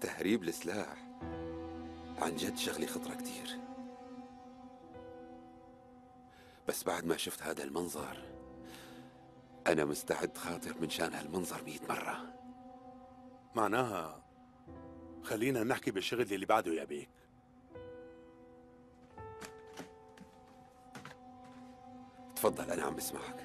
تهريب السلاح عن جد شغلي خطرة كتير، بس بعد ما شفت هذا المنظر أنا مستعد خاطر من شان هالمنظر 100 مرة. معناها خلينا نحكي بالشغل اللي بعده يا بيك. تفضل أنا عم بسمعك.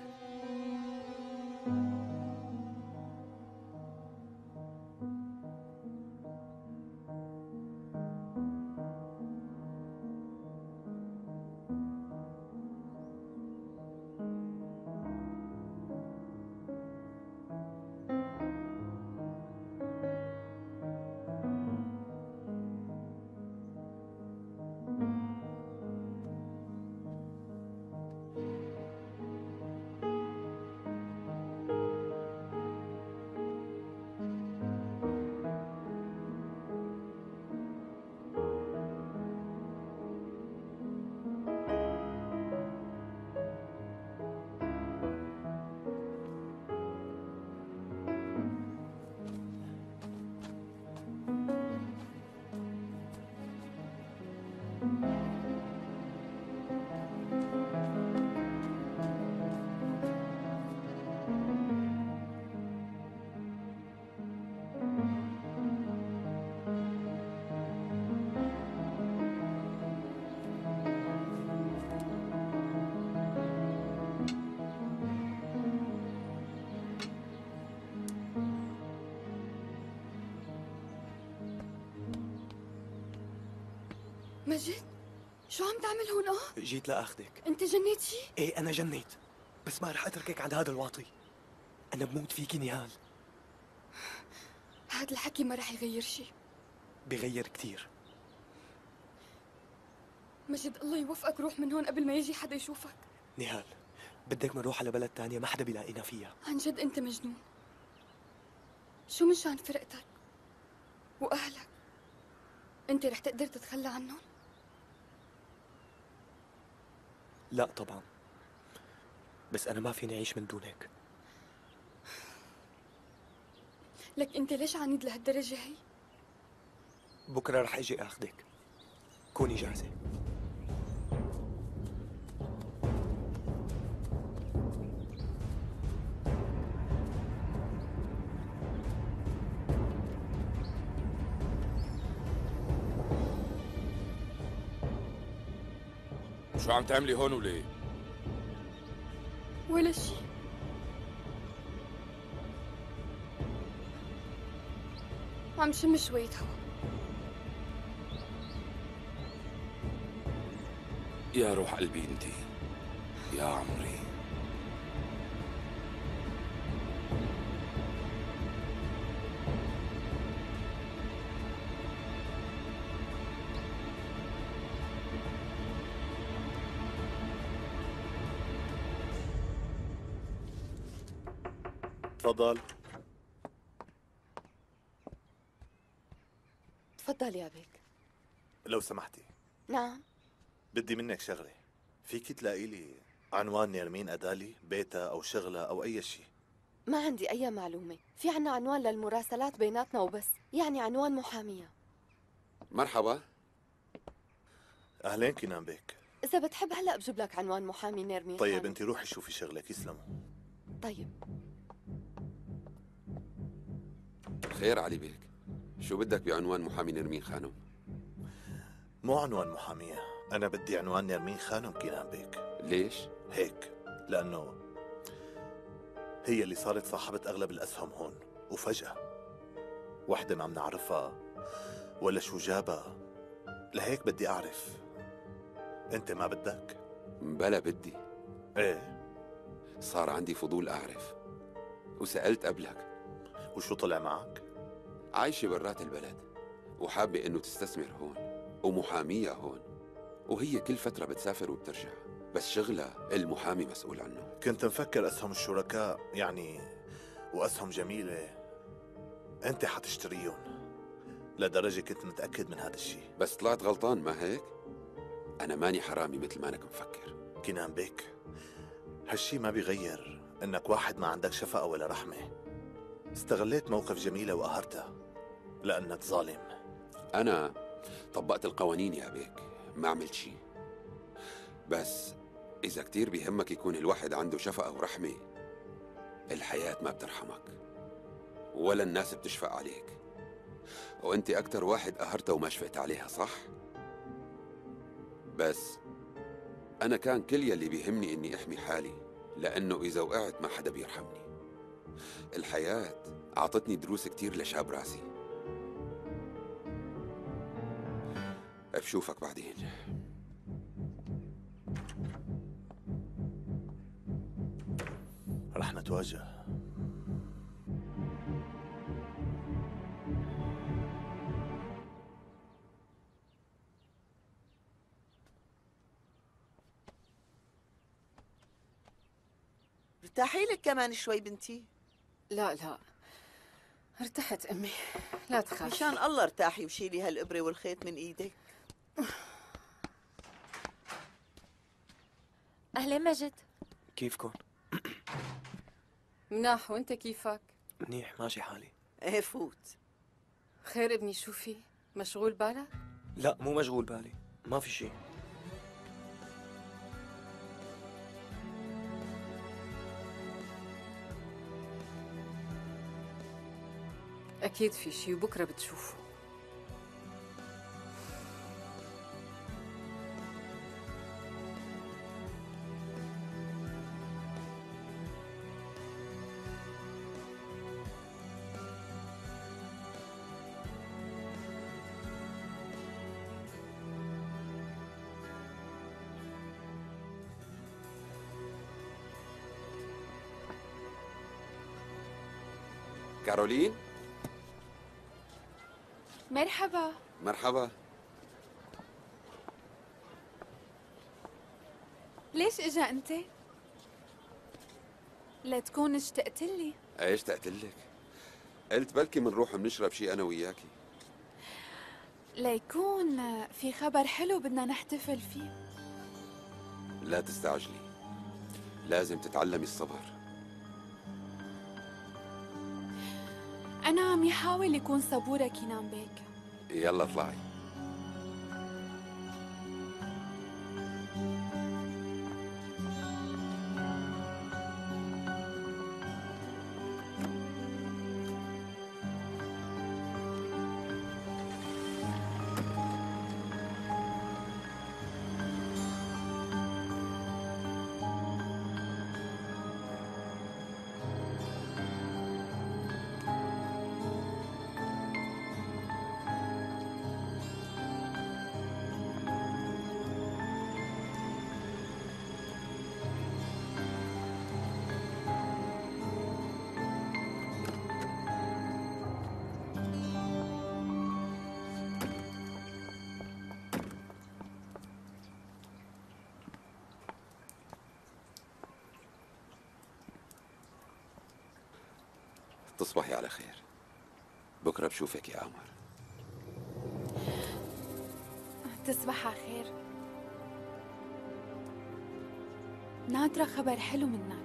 مجد، شو عم تعمل هون؟ جيت لأخذك. أنت جنيت شي؟ إيه أنا جنيت، بس ما رح أتركك عند هذا الواطي. أنا بموت فيكي نهال. هذا الحكي ما رح يغير شي. بغير كتير. مجد الله يوفقك، روح من هون قبل ما يجي حدا يشوفك. نهال، بدك نروح على بلد تانية ما حدا بيلاقينا فيها. عن جد أنت مجنون. شو من شان فرقتك وأهلك؟ أنت رح تقدر تتخلى عنهم؟ لا طبعا، بس أنا ما فيني أعيش من دونك. لك أنت ليش عنيد لهالدرجة هي؟ بكرة رح أجي أخذك، كوني جاهزة. شو عم تعملي هون وليه؟ ولا شيء. عم شم شوية هوا. يا روح قلبي انتي، يا عمري. تفضل. تفضل يا بيك. لو سمحتي. نعم. بدي منك شغلة، فيكي تلاقي لي عنوان نيرمين أدالي، بيتها أو شغلة أو أي شيء؟ ما عندي أي معلومة، في عنا عنوان للمراسلات بيناتنا وبس، يعني عنوان محامية. مرحبا. أهلين كينان بيك. إذا بتحب هلا بجيب لك عنوان محامي نيرمين. طيب أنت روحي شوفي شغلك، يسلموا. طيب. خير علي بيك، شو بدك بعنوان محامي نيرمين خانم؟ مو عنوان محامية، أنا بدي عنوان نيرمين خانم كينان بيك. ليش؟ هيك، لأنه هي اللي صارت صاحبة أغلب الأسهم هون، وفجأة وحدة ما عم نعرفها ولا شو جابها، لهيك بدي أعرف. أنت ما بدك؟ بلا بدي. إيه؟ صار عندي فضول أعرف، وسألت قبلك. وشو طلع معك؟ عايشة برات البلد وحابة إنه تستثمر هون، ومحامية هون، وهي كل فترة بتسافر وبترجع، بس شغلها المحامي مسؤول عنه. كنت مفكر أسهم الشركاء يعني، وأسهم جميلة أنت حتشتريهم، لدرجة كنت متأكد من هذا الشيء. بس طلعت غلطان ما هيك؟ أنا ماني حرامي مثل ما أنك مفكر. كينان بيك، هالشي ما بيغير إنك واحد ما عندك شفقة ولا رحمة. استغليت موقف جميلة وقهرتها، لأنك ظالم. أنا طبقت القوانين يا بيك، ما عملت شيء. بس إذا كتير بيهمك يكون الواحد عنده شفقة ورحمة، الحياة ما بترحمك ولا الناس بتشفق عليك، وأنت أكتر واحد قهرته وما شفقت عليها، صح؟ بس أنا كان كل يلي بيهمني إني أحمي حالي، لأنه إذا وقعت ما حدا بيرحمني. الحياة أعطتني دروس كتير لشاب راسي. بشوفك بعدين. رح نتواجه. ارتاحي لك كمان شوي بنتي. لا لا، ارتحت امي، لا تخافي. مشان الله ارتاحي وشيلي هالابره والخيط من ايدك. أهلا مجد، كيفكن؟ مناح، وانت كيفك؟ منيح، ماشي حالي. ايه فوت. خير ابني، شو في؟ مشغول بالك؟ لا مو مشغول بالي، ما في شيء. أكيد في شيء وبكره بتشوفه. كارولين؟ مرحبا. مرحبا. ليش اجا انت؟ لتكون اشتقت لي. ايه اشتقت لك، قلت بلكي منروح منشرب شي انا وياكي. ليكون في خبر حلو بدنا نحتفل فيه. لا تستعجلي، لازم تتعلمي الصبر. أنا عم يحاول يكون صبورة كينان بيك. يلا اطلعي. تصبحي على خير، بكره بشوفك يا قمر. تصبح على خير. ناطره خبر حلو منك.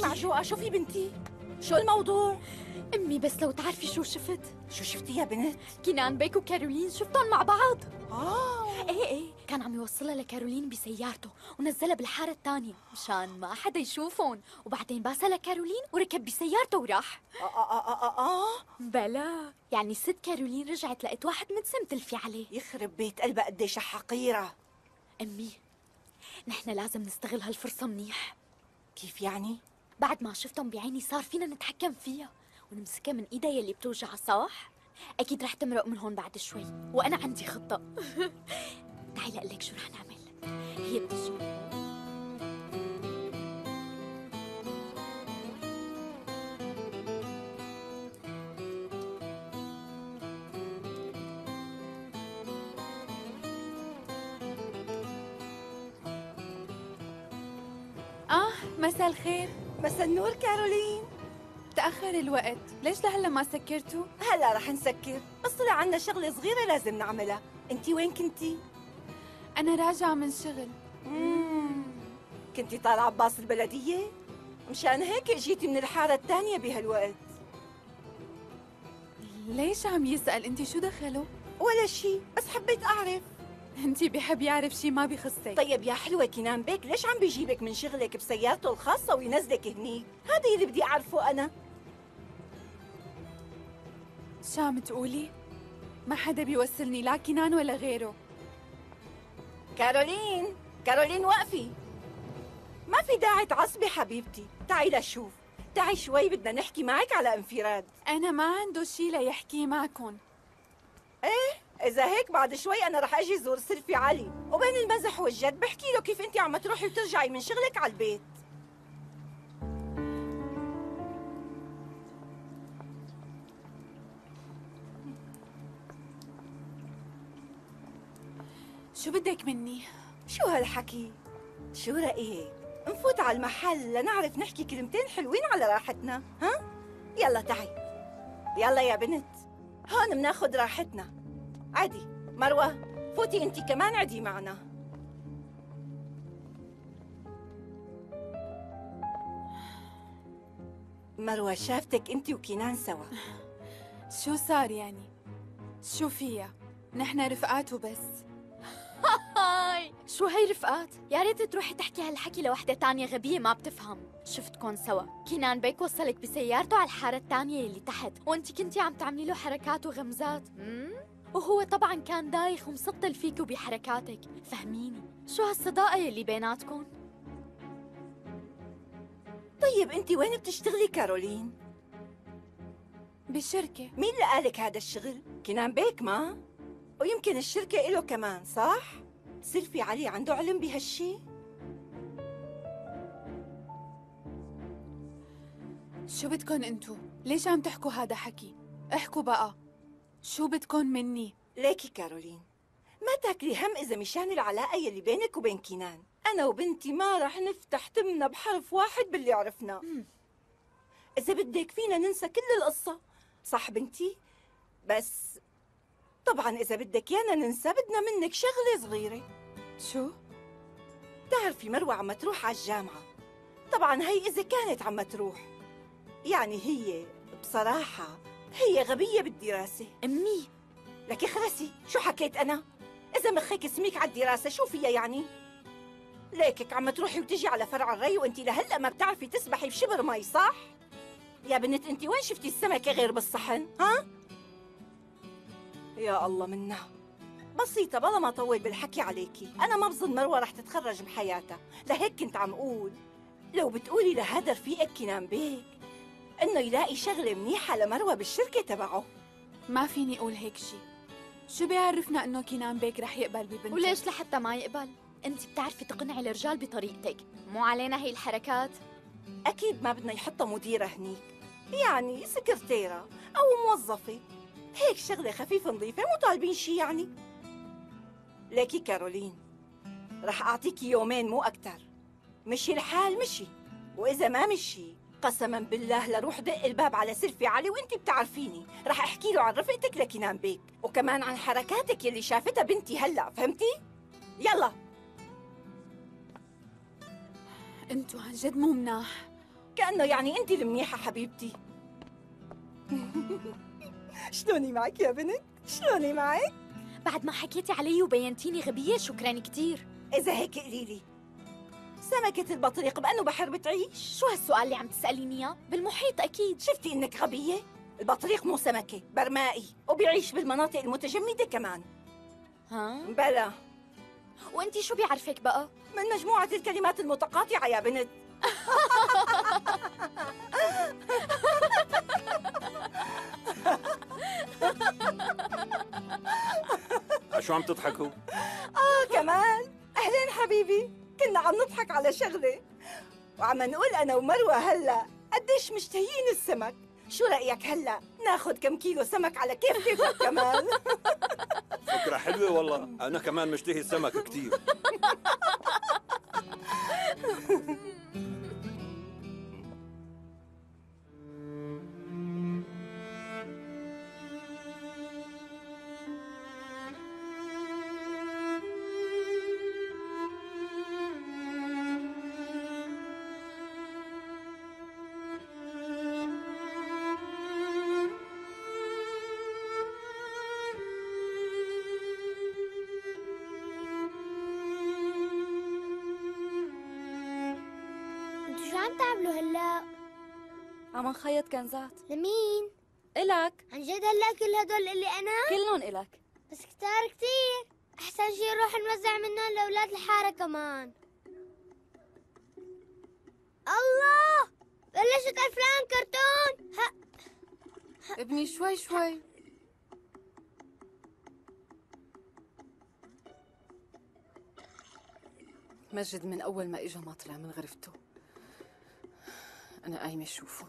معجوقة، شو في بنتي؟ شو الموضوع؟ أمي بس لو تعرفي شو شفت. شو شفتي يا بنت؟ كينان بيك وكارولين شفتهم مع بعض. ايه كان عم يوصلها لكارولين بسيارته ونزلها بالحارة الثانية مشان ما حدا يشوفهم، وبعدين باسها لكارولين وركب بسيارته وراح. بلا، يعني ست كارولين رجعت لقت واحد متسم تلفي عليه. يخرب بيت قلبها قديش حقيرة. أمي نحن لازم نستغل هالفرصة منيح. كيف يعني؟ بعد ما شفتهم بعيني صار فينا نتحكم فيها ونمسكها من ايدها يلي بتوجعها، صح؟ اكيد رح تمرق من هون بعد شوي، وانا عندي خطه. تعي لاقول لك شو رح نعمل. هي بتجي مساء الخير. مساء النور كارولين. تأخر الوقت، ليش لهلا ما سكرتوا؟ هلا رح نسكر، بس طلع عنا شغلة صغيرة لازم نعملها. انتي وين كنتي؟ أنا راجعة من شغل. كنتي طالعة بباص البلدية؟ مشان هيك اجيتي من الحارة الثانية بهالوقت. ليش عم يسأل؟ انتي شو دخله؟ ولا شي، بس حبيت أعرف. انتي بحب يعرف شي ما بخصك. طيب يا حلوة كينان بيك، ليش عم بيجيبك من شغلك بسيارته الخاصة وينزلك هنيك؟ هذا اللي بدي أعرفه أنا. شو عم تقولي؟ ما حدا بيوصلني لا كينان ولا غيره. كارولين، كارولين وقفي. ما في داعي تعصبي حبيبتي، تعي لشوف، تعي شوي بدنا نحكي معك على انفراد. أنا ما عنده شي ليحكي معكم. إيه؟ إذا هيك بعد شوي أنا رح أجي زور سلفي علي، وبين المزح والجد بحكي له كيف أنت عم تروحي وترجعي من شغلك على البيت. شو بدك مني؟ شو هالحكي؟ شو رأيك نفوت على المحل لنعرف نحكي كلمتين حلوين على راحتنا، ها؟ يلا تعي. يلا يا بنت، هون بناخد راحتنا. عادي مروة، فوتي انتي كمان عدي معنا. مروة شافتك انتي وكينان سوا. شو صار يعني؟ شو فيها؟ نحن رفقات وبس. هاي شو هي رفقات؟ يا ريت تروحي تحكي هالحكي لوحدة تانية غبية ما بتفهم. شفتكن سوا، كينان بيك وصلك بسيارته على الحارة الثانية اللي تحت، وانتي كنتي عم تعملي له حركات وغمزات. وهو طبعاً كان دايخ ومسطل فيك وبحركاتك، فهميني، شو هالصداقة اللي بيناتكم؟ طيب أنتِ وين بتشتغلي كارولين؟ بالشركة. مين اللي قالك هذا الشغل؟ كينان بيك ما؟ ويمكن الشركة إله كمان، صح؟ سلفي علي عنده علم بهالشي؟ شو بدكن أنتو؟ ليش عم تحكوا هذا حكي؟ احكوا بقى. شو بدكن مني؟ ليكي كارولين، ما تاكلي هم إذا مشان العلاقة يلي بينك وبين كينان، أنا وبنتي ما رح نفتح تمنا بحرف واحد باللي عرفناه. إذا بدك فينا ننسى كل القصة، صح بنتي؟ بس طبعاً إذا بدك يانا ننسى بدنا منك شغلة صغيرة. شو؟ تعرفي مروة عم تروح على الجامعة، طبعاً هي إذا كانت عم تروح، يعني هي بصراحة هي غبية بالدراسة. أمي لك اخرسي، شو حكيت أنا؟ إذا مخيك اسميك على الدراسة شو فيها يعني؟ ليكك عم تروحي وتجي على فرع الري وأنت لهلأ ما بتعرفي تسبحي بشبر مي، صح؟ يا بنت أنت وين شفتي السمكة غير بالصحن؟ ها؟ يا الله منها بسيطة، بلا ما طول بالحكي عليكي، أنا ما بظن مروة رح تتخرج بحياتها، لهيك كنت عم أقول لو بتقولي لهذا رفيقك كينان بيك إنه يلاقي شغلة منيحة لمروة بالشركة تبعه. ما فيني أقول هيك شي، شو بيعرفنا إنه كينان بيك رح يقبل ببنتك؟ وليش لحتى ما يقبل؟ أنت بتعرفي تقنعي الرجال بطريقتك، مو علينا هي الحركات. أكيد ما بدنا يحطها مديرة هنيك، يعني سكرتيرة أو موظفة، هيك شغلة خفيفة نظيفة، مو طالبين شي يعني. ليكي كارولين، رح أعطيكي يومين مو أكتر، مشي الحال مشي، وإذا ما مشي قسما بالله لروح دق الباب على سلفي علي وانتي بتعرفيني، رح احكي له عن رفقتك لكينان بيك، وكمان عن حركاتك يلي شافتها بنتي هلا، فهمتي؟ يلا. انتو عن جد مو مناح. كأنه يعني انتي المنيحة حبيبتي. شلوني معك يا بنت؟ شلوني معك؟ بعد ما حكيتي علي وبينتيني غبية شكرا كتير. إذا هيك قليلي سمكة البطريق بأنه بحر بتعيش؟ شو هالسؤال اللي عم تسأليني اياه؟ بالمحيط أكيد. شفتي إنك غبية؟ البطريق مو سمكة، برمائي، وبيعيش بالمناطق المتجمدة كمان. ها؟ بلا. وأنتِ شو بيعرفك بقى؟ من مجموعة الكلمات المتقاطعة يا بنت. شو عم تضحكوا؟ كمان اهلين حبيبي، كنا عم نضحك على شغله وعم نقول انا ومروه هلا قديش مشتهيين السمك، شو رايك هلا ناخذ كم كيلو سمك على كيف كيفك كمان؟ فكره حلوه والله، انا كمان مشتهي السمك كثير. خيط كنزات لمين؟ إلك. عن جد هلا كل هدول اللي أنا؟ كلهم إلك. بس كتار كتير، أحسن شي نروح نوزع منهم لأولاد الحارة كمان. الله، بلشت ألفلان كرتون. ابني شوي شوي. مجد من أول ما إجا ما طلع من غرفته. أنا قايمة أشوفه.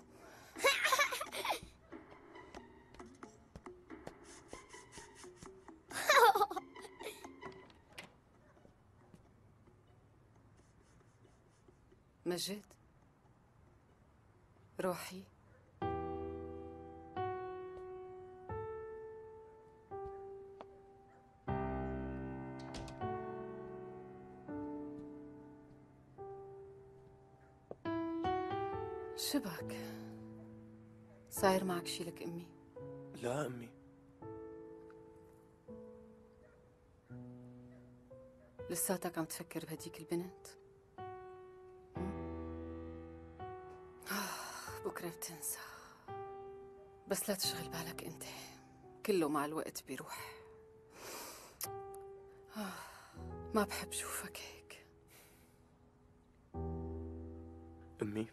مجد روحي شبك؟ صاير معك شي لك أمي؟ لا أمي، لساتك عم تفكر بهديك البنت؟ بكره بتنسى، بس لا تشغل بالك انت، كله مع الوقت بيروح. ما بحب شوفك هيك أمي.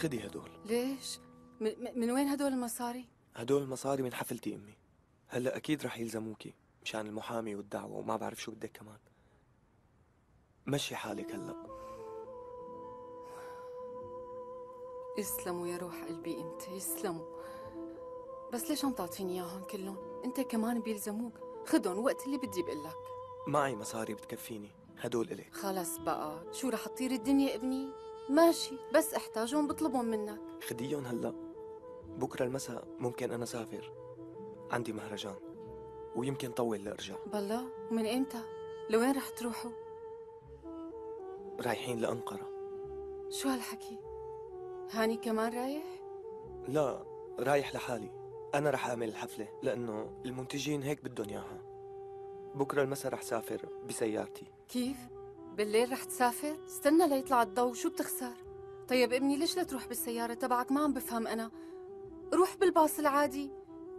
خدي هدول. ليش؟ من وين هدول المصاري؟ هدول المصاري من حفلتي أمي. هلا أكيد رح يلزموكي مشان المحامي والدعوة وما بعرف شو بدك كمان. مشي حالك هلا. يسلموا يا روح قلبي أنت، يسلموا. بس ليش عم تعطيني إياهم كلهم؟ أنت كمان بيلزموك، خدهم وقت اللي بدي بقول لك. معي مصاري بتكفيني، هدول إلك. خلص بقى، شو رح تطير الدنيا ابني؟ ماشي، بس احتاجهم بطلبهم منك. خديهم هلا، بكره المساء ممكن انا اسافر، عندي مهرجان ويمكن طول لارجع. بالله، ومن امتى؟ لوين رح تروحوا؟ رايحين لأنقرة. شو هالحكي؟ هاني كمان رايح؟ لا، رايح لحالي، انا رح اعمل الحفلة لانه المنتجين هيك بدهم اياها. بكره المساء رح سافر بسيارتي. كيف؟ بالليل رح تسافر؟ استنى ليطلع الضو، شو بتخسر؟ طيب ابني ليش لا تروح بالسيارة تبعك؟ ما عم بفهم أنا. روح بالباص العادي،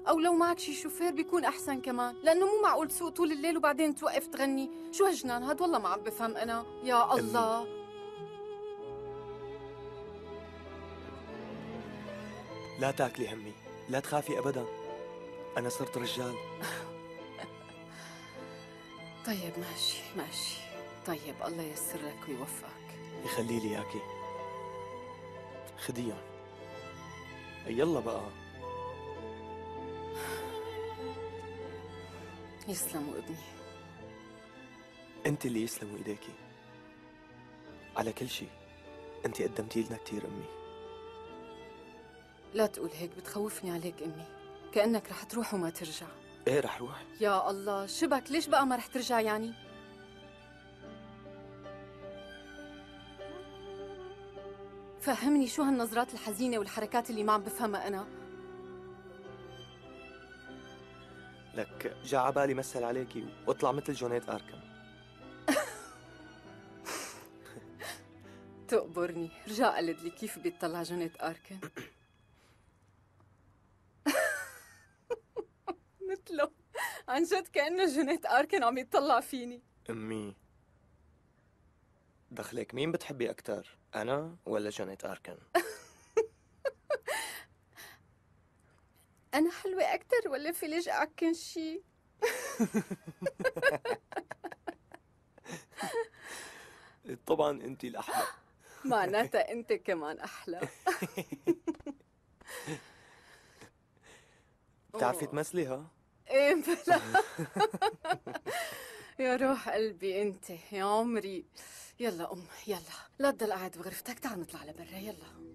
أو لو معك شي شوفير بيكون أحسن كمان، لأنه مو معقول تسوق طول الليل وبعدين توقف تغني، شو هالجنان هاد؟ والله ما عم بفهم أنا، يا الله. لا تاكلي همي، لا تخافي أبدا، أنا صرت رجال. طيب ماشي ماشي، طيب الله ييسر لك ويوفقك. يخلي لي اياكي. خديهم. يلا بقى. يسلموا ابني. انت اللي يسلموا ايديكي. على كل شيء، انت قدمتي لنا كثير امي. لا تقول هيك، بتخوفني عليك امي، كأنك رح تروح وما ترجع. ايه رح روح. يا الله، شبك ليش بقى ما رح ترجع يعني؟ فهمني شو هالنظرات الحزينة والحركات اللي ما عم بفهمها أنا؟ لك جا عبالي مثل عليكي واطلع مثل جونيت أركين. تقبرني، رجع قلد لي كيف بيطلع جونيت أركين مثله، عن جد كأنه جونيت أركين عم يطلع فيني. أمي دخلك مين بتحبي أكتر؟ أنا ولا جونيت أركين؟ أنا حلوة أكتر ولا فيليج أركين شي؟ طبعا أنت الأحلى. معناتها أنت كمان أحلى. بتعرفي تمثلي ها؟ إيه بلا. يا روح قلبي أنت يا عمري. يلا أم يلا، لا تضل قاعد بغرفتك، تعال نطلع لبرا يلا.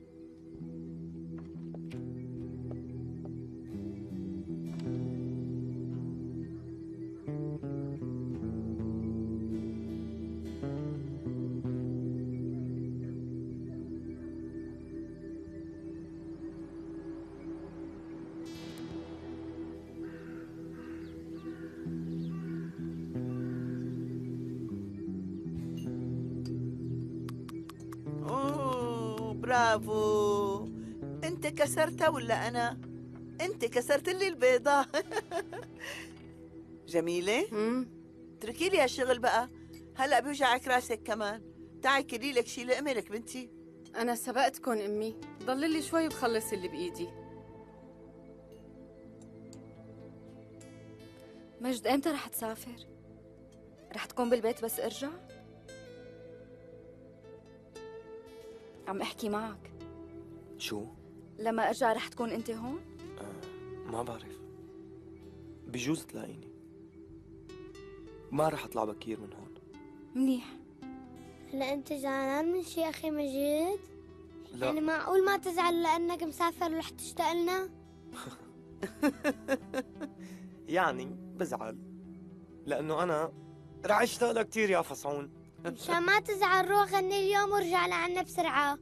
برافو، انت كسرتها ولا انا؟ انت كسرت لي البيضه. جميله. اتركي لي هالشغل بقى، هلا بيوجعك راسك كمان. تعي كلي لك شي لقمه لك بنتي. انا سبقتكم امي، ضل لي شوي بخلص اللي بايدي. مجد امتى رح تسافر؟ رح تكون بالبيت بس ارجع؟ عم احكي معك. شو؟ لما ارجع رح تكون انت هون؟ ما بعرف، بجوز تلاقيني. ما رح اطلع بكير من هون. منيح. هلا انت زعلان من شي اخي مجيد؟ لا يعني معقول ما تزعل لانك مسافر ورح تشتاق لنا؟ يعني بزعل لانه انا رح اشتاق لك كثير يا فصعون. مشان ما تزعل روح غني اليوم وارجع لعنا بسرعة.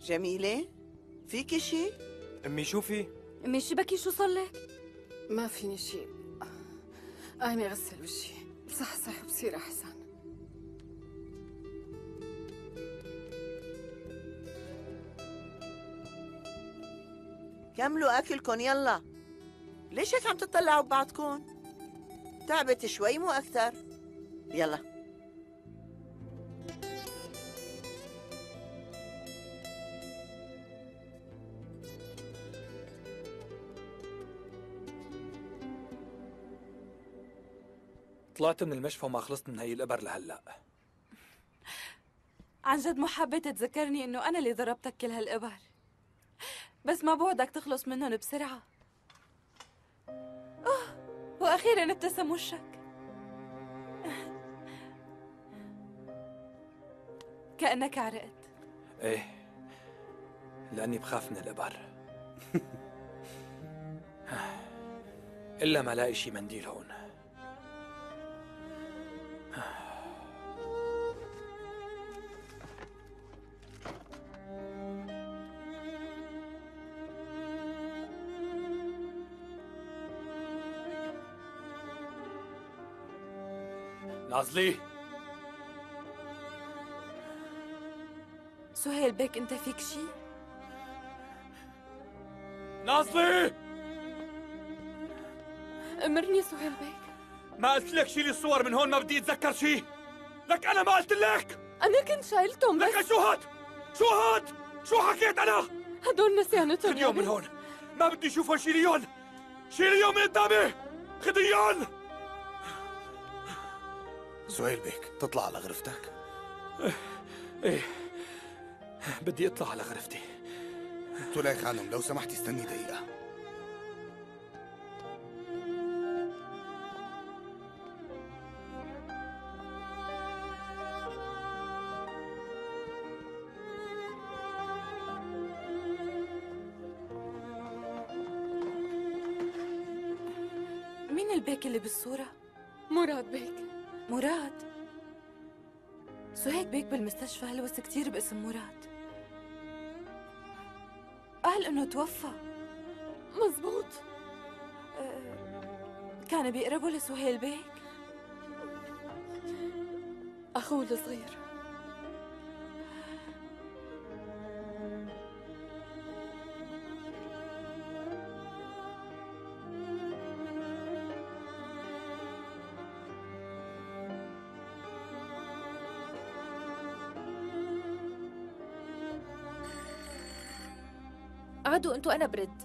جميلة، فيكي شي؟ أمي شوفي. أمي شبكي شو صار لك؟ ما فيني شي، أنا غسل وجهي، بصحصح وبصير أحسن. كملوا اكلكم يلا. ليش هيك عم تطلعوا ببعضكم؟ تعبت شوي مو اكثر. يلا. طلعت من المشفى وما خلصت من هي القبر لهلا. عن جد مو حابه تتذكرني انه انا اللي ضربتك كل هالقبر. بس ما بوعدك تخلص منهم بسرعة. وأخيراً ابتسم وشك. كأنك عرقت. إيه، لأني بخاف من الإبر. إلا ما لاقي شي منديل هون. نازلي. سهيل بيك انت فيك شي؟ نازلي امرني سهيل بيك. ما قلت لك شيلي الصور من هون، ما بدي اتذكر شي. لك انا ما قلت لك؟ انا كنت شايلتهم بس. لك شو هاد؟ شو حكيت انا؟ هدول نسيانتهم. خذيهم من هون، ما بدي اشوفهم. شيليهم من قدامي، خذيهم. سهيل بيك تطلع على غرفتك؟ ايه بدي اطلع على غرفتي. طلع خانم لو سمحتي استني دقيقة. مين البيك اللي بالصورة؟ مراد بيك. مراد؟ سهيل بيك بالمستشفى هلوس كتير باسم مراد. قال انه توفى. مزبوط. كان بيقربوا لسهيل بيك؟ أخوه الصغير. عدوا انتوا، أنا برد.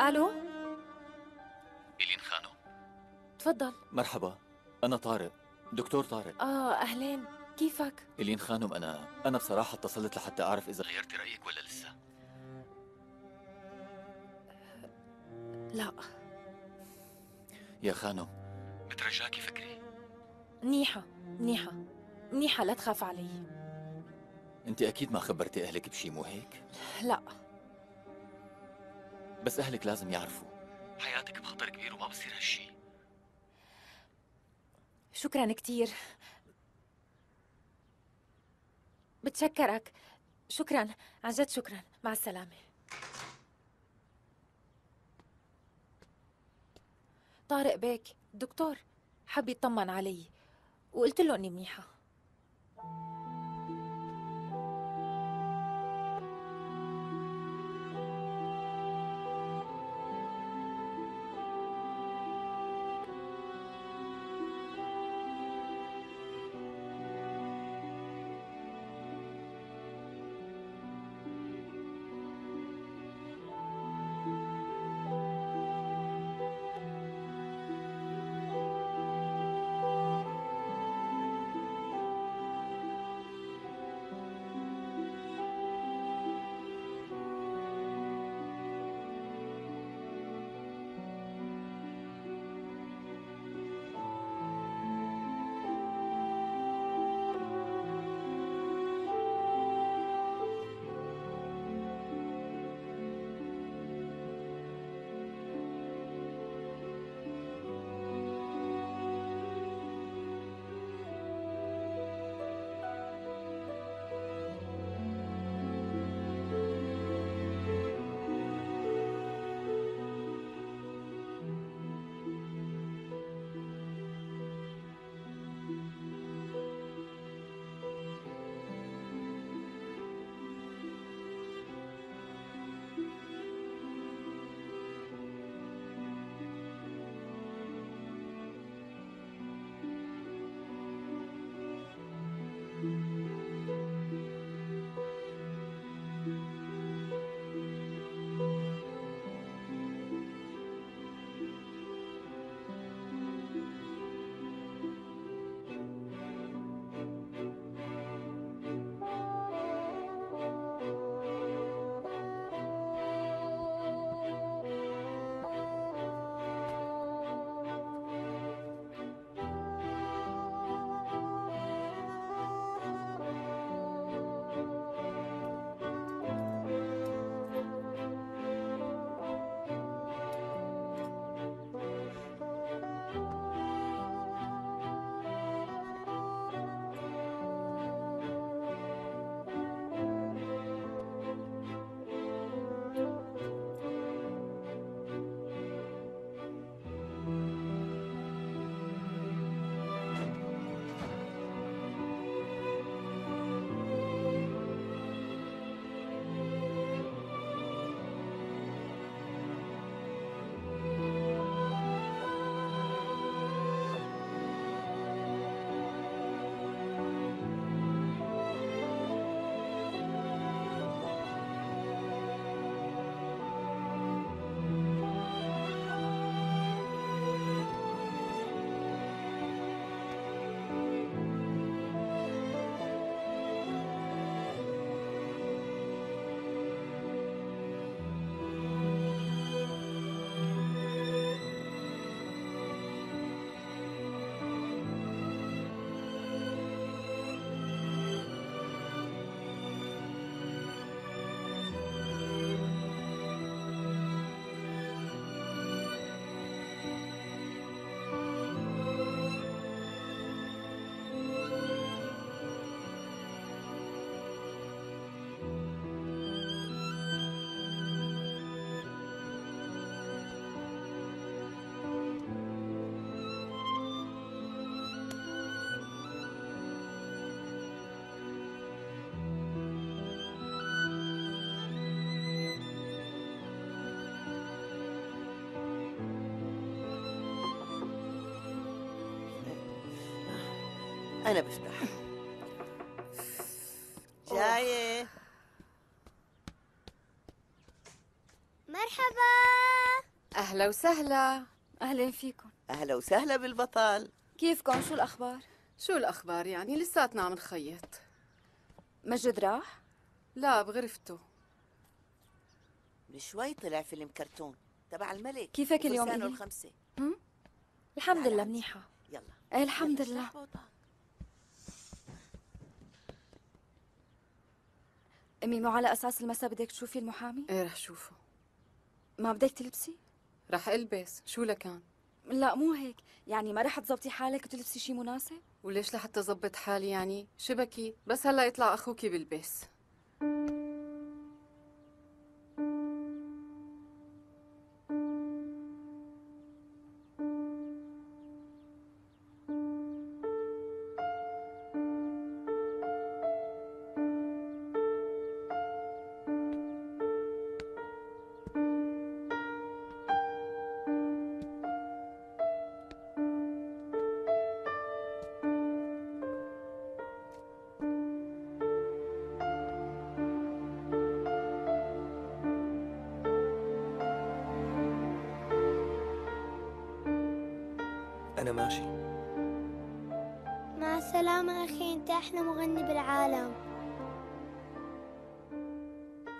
ألو؟ إلين خانو. تفضل. مرحبا، أنا طارق، دكتور طارق. أهلين، كيفك؟ إلين خانم، أنا بصراحة اتصلت لحتى أعرف إذا غيرتي رأيك ولا لسه. لا. يا خانم، بترجاكي فكري. منيحة، منيحة، منيحة، لا تخاف علي. أنت أكيد ما خبرتي أهلك بشي، مو هيك؟ لا. بس أهلك لازم يعرفوا، حياتك بخطر كبير وما بصير هالشي. شكراً كتير، بتشكرك، شكراً، عن جد شكراً، مع السلامة. طارق بيك، الدكتور حب يطمن علي وقلت له إني منيحة. أنا بفتح. جاية. مرحبا. أهلا وسهلا. أهلا فيكم. أهلا وسهلا بالبطل. كيفكم؟ شو الأخبار؟ شو الأخبار يعني؟ لساتنا عم نخيط. مجد راح؟ لا بغرفته. من شوي طلع فيلم كرتون تبع الملك. كيفك اليوم؟ إيه؟ الخمسة. الحمد لله منيحة. يلا. إيه الحمد لله. أمي مو على أساس المساء بدك تشوفي المحامي؟ إيه رح شوفه. ما بدك تلبسي؟ رح ألبس، شو لكان؟ لا مو هيك، يعني ما رح تظبطي حالك وتلبسي شي مناسب؟ وليش لحتى ظبط حالي يعني؟ شبكي، بس هلا يطلع أخوكي بالبس. أنا ماشي. مع السلامة أخي، أنت أحلى مغني بالعالم.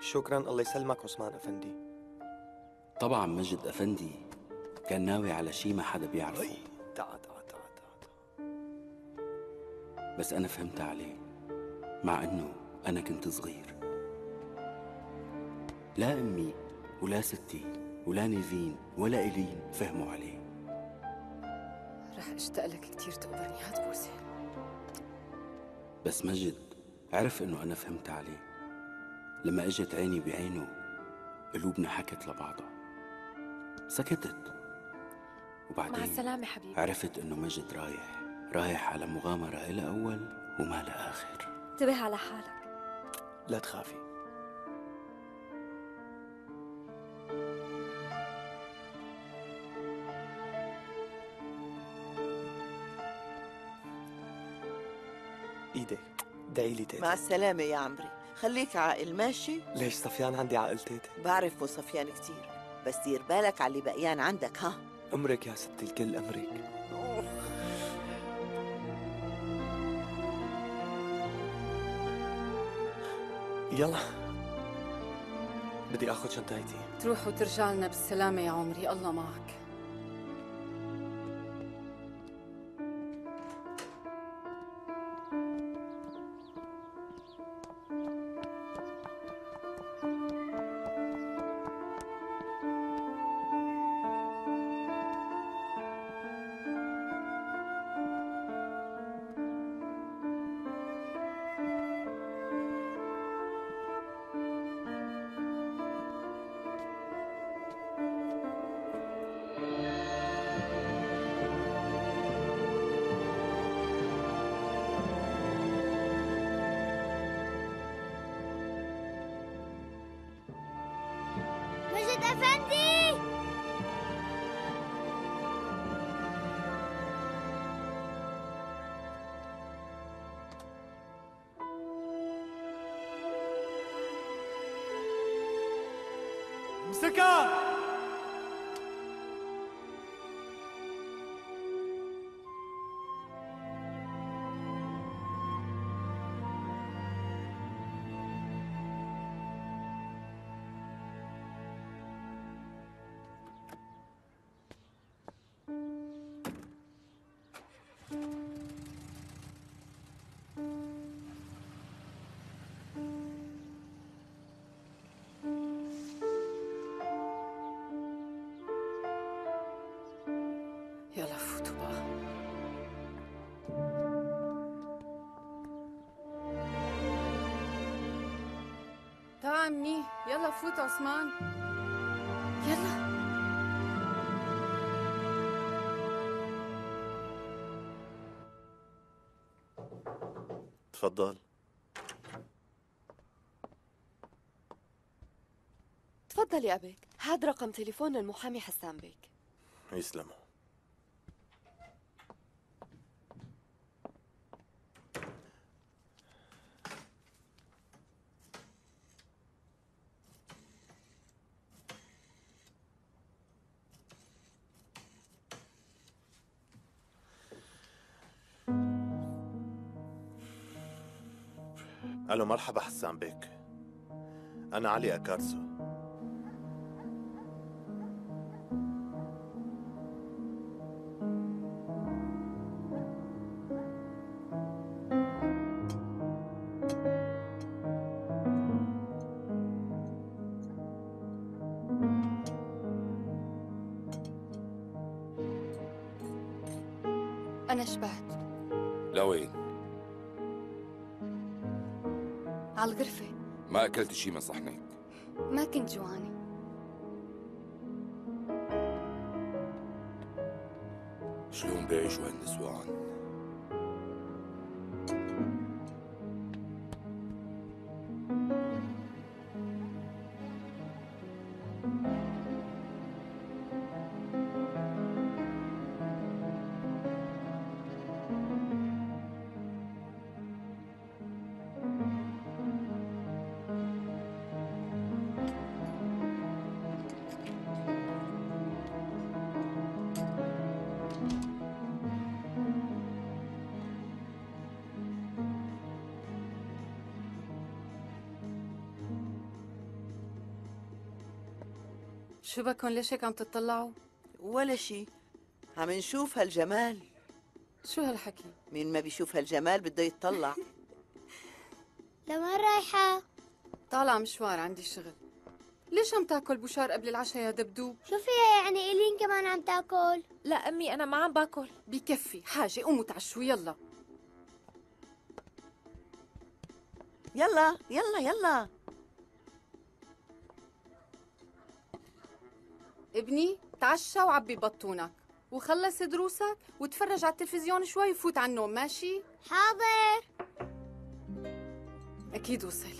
شكراً، الله يسلمك عثمان أفندي. طبعاً مجد أفندي كان ناوي على شيء ما حدا بيعرفه. أي تعا تعا تعا تعا. بس أنا فهمت عليه، مع إنه أنا كنت صغير. لا أمي ولا ستي ولا نيفين ولا إلين فهموا عليه. رح اشتاق لك كثير تقبرني، هات بوسه. بس مجد عرف انه انا فهمت عليه. لما اجت عيني بعينه قلوبنا حكت لبعضها. سكتت، وبعدين مع السلامه حبيبي عرفت انه مجد رايح على مغامره الى اول وما لاخر. انتبه على حالك. لا تخافي. دعي لي تيتا. مع السلامة يا عمري، خليك عاقل ماشي؟ ليش صفيان عندي عقل تيتا؟ بعرفه صفيان كثير، بس دير بالك على اللي بقيان عندك ها؟ أمرك يا ستي، الكل أمرك. يلا بدي آخذ شنطايتي. تروح وترجع لنا بالسلامة يا عمري، الله معك. مسكها. يلا فوتوا بقى. تعا عمي، يلا فوت عثمان. يلا. تفضل. تفضل يا أبيك، هاد رقم تليفون المحامي حسام بيك. يسلموا. الو مرحبا حسام بيك، انا علي أكارسو. أنا شبعت. لوين؟ على الغرفة. ما أكلت شي من صحنك؟ ما كنت جوعانة. شلون بيعيشوا هالنسوان؟ شو بكن ليش هيك عم تطلعوا؟ ولا شيء، عم نشوف هالجمال. شو هالحكي؟ مين ما بيشوف هالجمال بده يتطلع. لوين رايحة؟ طالعة مشوار، عندي شغل. ليش عم تاكل بوشار قبل العشاء يا دبدوب؟ شو فيها يعني إلين كمان عم تاكل؟ لا أمي أنا ما عم باكل. بكفي حاجة، قوموا تعشوا يلا. يلا يلا يلا. ابني تعشى وعبي بطونك وخلص دروسك وتفرج على التلفزيون شوي وفوت على النوم. ماشي؟ حاضر. أكيد وصل.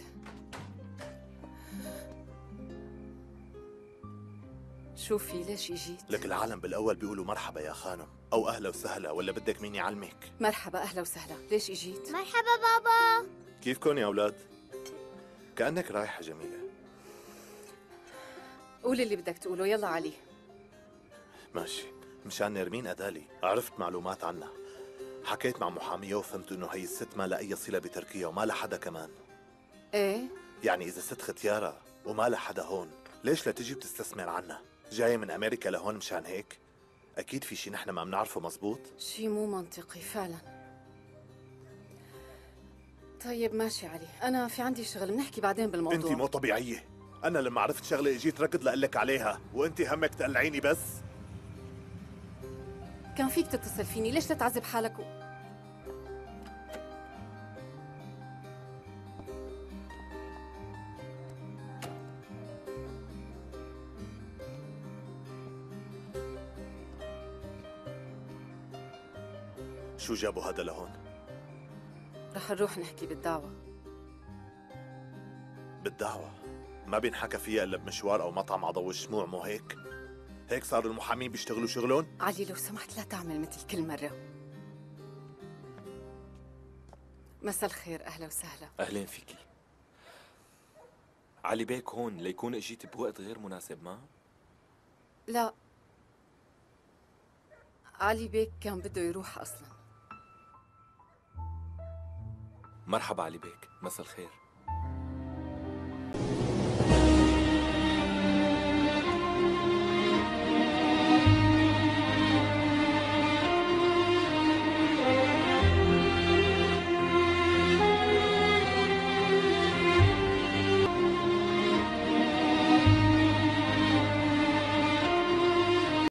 شوفي ليش اجيت؟ لك العالم بالأول بيقولوا مرحبا يا خانم أو أهلا وسهلا، ولا بدك مين يعلمك؟ مرحبا أهلا وسهلا. ليش اجيت؟ مرحبا بابا. كيفكن يا أولاد؟ كأنك رايحة جميلة. قول اللي بدك تقوله يلا علي. ماشي، مشان نيرمين أدالي عرفت معلومات عنها، حكيت مع محامية وفهمت انه هي الست ما لها أي صلة بتركيا وما لها حدا كمان. ايه؟ يعني إذا ست ختيارة وما لها حدا هون، ليش لا تجي بتستثمر عنا؟ جاية من أمريكا لهون مشان هيك؟ أكيد في شي نحن ما بنعرفه. مزبوط؟ شي مو منطقي فعلا. طيب ماشي علي، أنا في عندي شغل، بنحكي بعدين بالموضوع. أنت مو طبيعية، أنا لما عرفت شغلة إجيت ركض لأقلك عليها وأنت همك تقلعيني بس. كان فيك تتصل فيني، ليش تتعذب حالك؟ شو جابوا هذا لهون؟ رح نروح نحكي بالدعوة. بالدعوة؟ ما بينحكى فيها الا بمشوار او مطعم عضو الشموع، مو هيك؟ هيك صاروا المحامين بيشتغلوا شغلهم؟ علي لو سمحت لا تعمل مثل كل مرة. مساء الخير، اهلا وسهلا. اهلين فيكي. علي بيك هون ليكون اجيت بوقت غير مناسب ما؟ لا. علي بيك كان بده يروح اصلا. مرحبا علي بيك، مساء الخير.